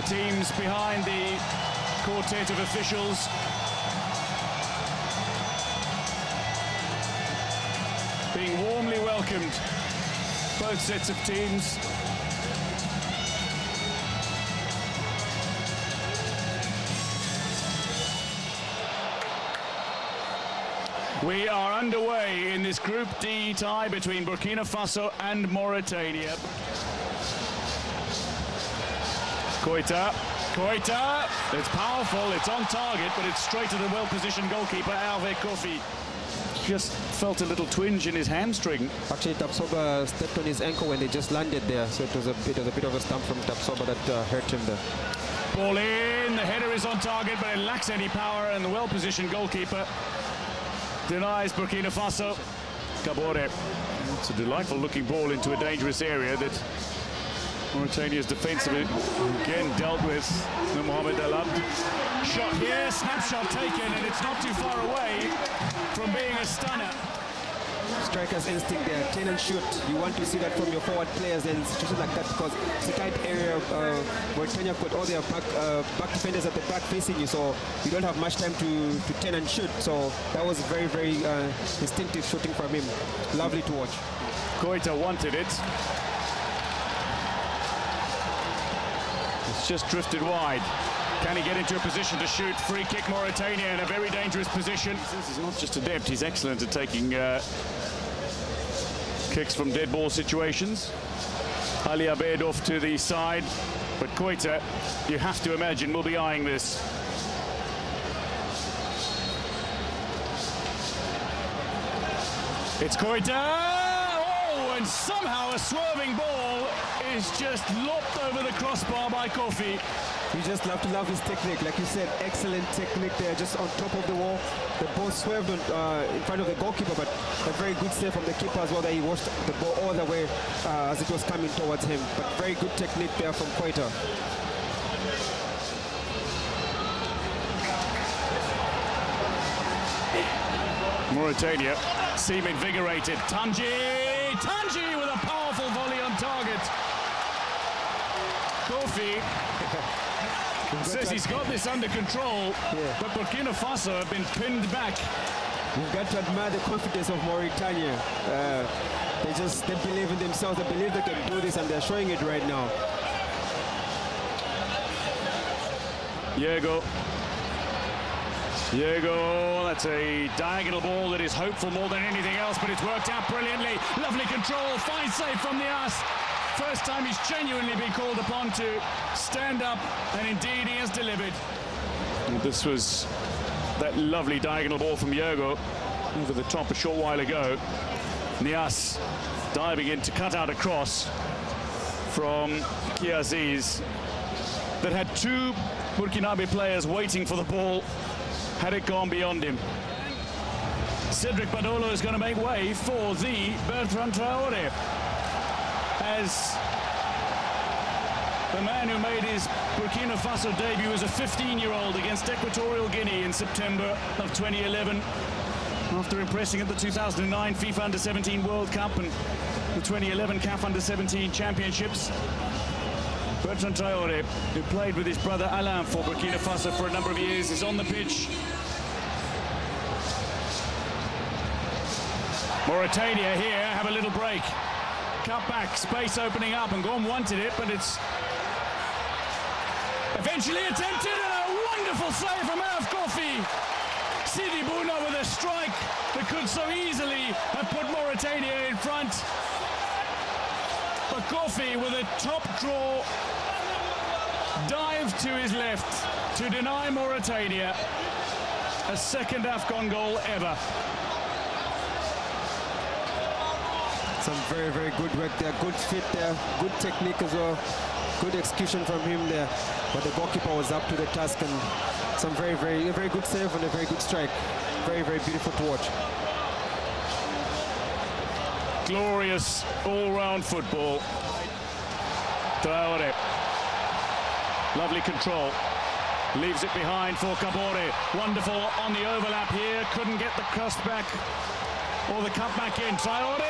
The teams behind the quartet of officials. Being warmly welcomed, both sets of teams. We are underway in this Group D tie between Burkina Faso and Mauritania. Koita, it's powerful, it's on target, but it's straight to the well-positioned goalkeeper, Hervé Koffi. Just felt a little twinge in his hamstring. Actually, Tapsoba stepped on his ankle when they just landed there, so it was a bit of a stump from Tapsoba that hurt him there. Ball in, the header is on target, but it lacks any power, and the well-positioned goalkeeper denies Burkina Faso. Kabore. It's a delightful-looking ball into a dangerous area that Mauritania's defence of it again dealt with. Mohamed El Abd. Shot here, snapshot taken, and it's not too far away from being a stunner. Striker's instinct there, turn and shoot. You want to see that from your forward players in situations like that, because it's a tight area. Mauritania put all their back defenders at the back facing you, so you don't have much time to turn and shoot. So that was very, very instinctive shooting from him. Lovely to watch. Koita wanted it. It's just drifted wide. Can he get into a position to shoot? Free kick, Mauritania in a very dangerous position. He's not just adept, he's excellent at taking kicks from dead ball situations. Aly Abeid off to the side, but Koita, you have to imagine, will be eyeing this. It's Koita! And somehow a swerving ball is just lopped over the crossbar by Koffi. You just love to love his technique. Like you said, excellent technique there, just on top of the wall. The ball swerved in front of the goalkeeper, but a very good save from the keeper as well, that he watched the ball all the way as it was coming towards him. But very good technique there from Koita. Mauritania seem invigorated. Tanji with a powerful volley on target. Koffi says he's got this under control, yeah. But Burkina Faso have been pinned back. We've got to admire the confidence of Mauritania. They believe in themselves, they believe they can do this, and they're showing it right now. Diego, that's a diagonal ball that is hopeful more than anything else, but it's worked out brilliantly. Lovely control, fine save from the ass. First time he's genuinely been called upon to stand up, and indeed he has delivered. And this was that lovely diagonal ball from Diego over the top a short while ago. Nias diving in to cut out a cross from Kiaziz that had two Burkinabe players waiting for the ball. Had it gone beyond him. Cedric Badolo is going to make way for the Bertrand Traore, as the man who made his Burkina Faso debut as a 15-year-old against Equatorial Guinea in September of 2011, after impressing at the 2009 FIFA Under-17 World Cup and the 2011 CAF Under-17 Championships. Bertrand Traore, who played with his brother Alain for Burkina Faso for a number of years, is on the pitch. Mauritania here have a little break. Cut back, space opening up, and Gorm wanted it, but it's eventually attempted, and a wonderful save from Hervé Koffi. Sidi with a strike that could so easily have put Mauritania in front. But Koffi with a top draw dive to his left to deny Mauritania a second AFCON goal ever. Some very, very good work there, good fit there, good technique as well, good execution from him there. But the goalkeeper was up to the task, and some very, very good save and a very good strike. Very, very beautiful to watch. Glorious all-round football. Traore. Lovely control. Leaves it behind for Kabore. Wonderful on the overlap here. Couldn't get the cross back or the cut back in. Traore!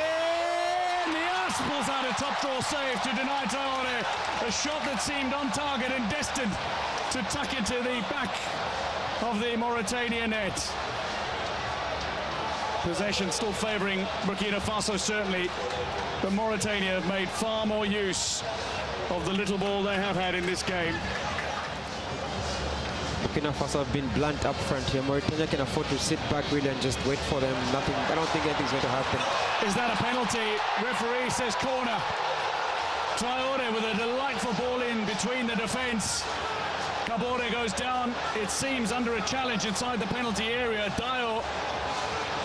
And the ass Principal's had a top draw save to deny Traore. A shot that seemed on target and destined to tuck into the back of the Mauritania net. Possession still favouring Burkina Faso, certainly, but Mauritania have made far more use of the little ball they have had in this game. Burkina Faso have been blunt up front here. Mauritania can afford to sit back really and just wait for them. Nothing. I don't think anything's going to happen. Is that a penalty? Referee says corner. Traore with a delightful ball in between the defence. Kabore goes down, it seems, under a challenge inside the penalty area. Dio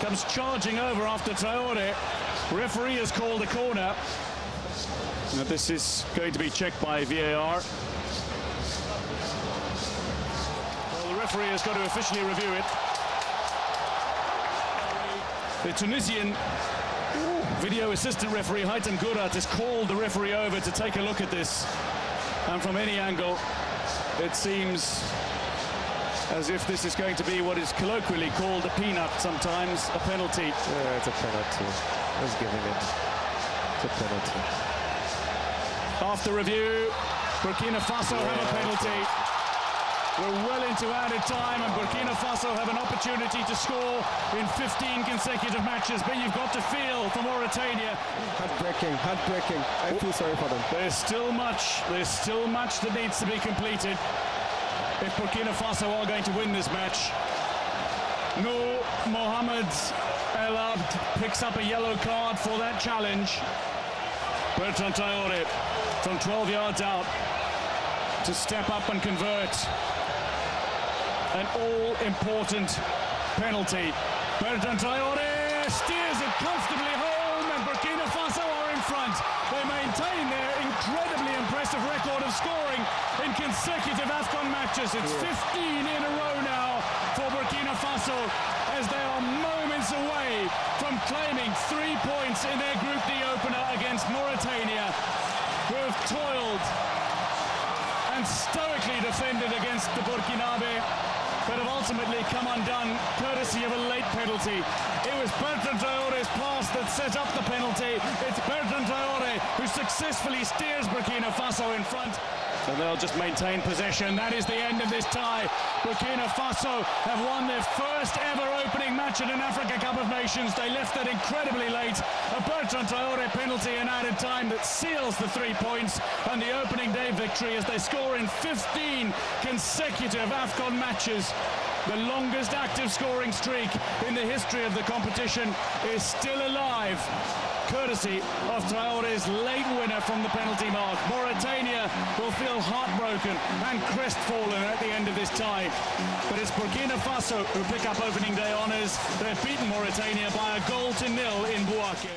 comes charging over after Traore. Referee has called a corner. Now this is going to be checked by VAR. Referee has got to officially review it. The Tunisian video assistant referee Haitham Goudat has called the referee over to take a look at this, and from any angle it seems as if this is going to be what is colloquially called a peanut, sometimes a penalty. Yeah, it's a penalty. Let's give it. It's a penalty. After review, Burkina Faso have a penalty. We're well into added time, and Burkina Faso have an opportunity to score in 15 consecutive matches, but you've got to feel for Mauritania. Heartbreaking, heartbreaking. I feel sorry for them. There's still much that needs to be completed if Burkina Faso are going to win this match. No, Mohamed El Abd picks up a yellow card for that challenge. Bertrand Traore from 12 yards out to step up and convert. An all-important penalty. Bertrand Traore steers it comfortably home, and Burkina Faso are in front. They maintain their incredibly impressive record of scoring in consecutive AFCON matches. It's 15 in a row now for Burkina Faso, as they are moments away from claiming 3 points in their Group D opener against Mauritania, who have toiled and stoically defended against the Burkinabe, but have ultimately come undone courtesy of a late penalty. It was Bertrand Traore's pass that set up the penalty. It's Bertrand Traore who successfully steers Burkina Faso in front. And they'll just maintain possession. That is the end of this tie. Burkina Faso have won their first ever opening match in an Africa Cup of Nations. They left that incredibly late. A Bertrand Traore penalty in added time that seals the 3 points and the opening day victory, as they score in 15 consecutive AFCON matches. The longest active scoring streak in the history of the competition is still alive, courtesy of Traore's late winner from the penalty mark. Mauritania will feel heartbroken and crestfallen at the end of this tie, but it's Burkina Faso who pick up opening day honours. They've beaten Mauritania by a goal to nil in Bouaké.